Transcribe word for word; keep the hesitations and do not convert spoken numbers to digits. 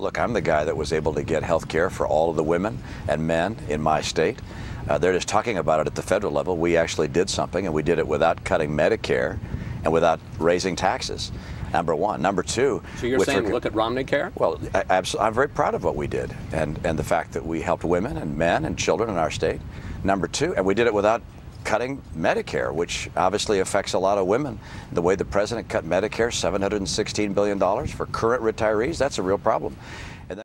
Look, I'm the guy that was able to get health care for all of the women and men in my state. Uh, they're just talking about it at the federal level. We actually did something, and we did it without cutting Medicare and without raising taxes. Number one. Number two. So you're saying are, look at RomneyCare? Well, I, I'm very proud of what we did and, and the fact that we helped women and men and children in our state. Number two, and we did it without cutting Medicare, which obviously affects a lot of women. The way the president cut Medicare, seven hundred sixteen billion dollars for current retirees, that's a real problem.